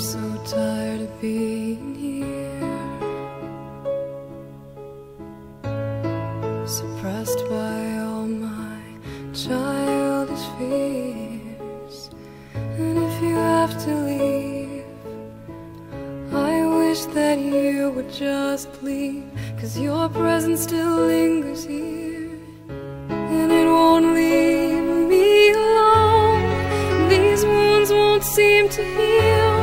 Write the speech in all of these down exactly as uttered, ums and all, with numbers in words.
I'm so tired of being here, suppressed by all my childish fears. And if you have to leave, I wish that you would just leave, 'cause your presence still lingers here. Seem to heal.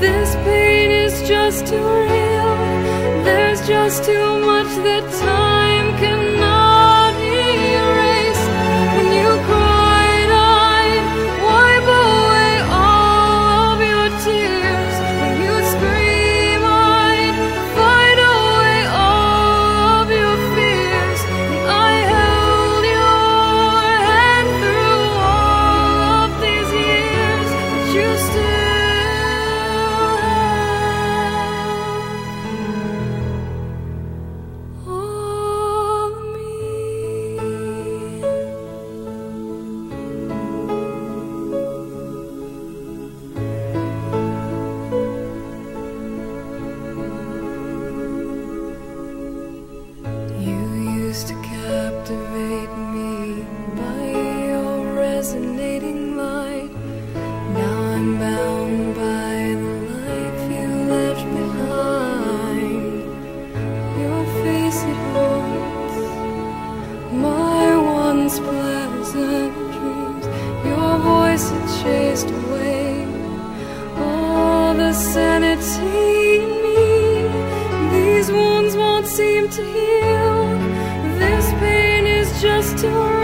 This pain is just too real. There's just too much that time cannot erase. When you cried, I wipe away all of your tears. When you scream, I fight away all of your fears. And I held your hand through all of these years. You still have all of me. You used to captivate me by your resonating light. I'm bound by the life you left behind. Your face it haunts my once pleasant dreams. Your voice it chased away all the sanity in me. These wounds won't seem to heal. This pain is just too real.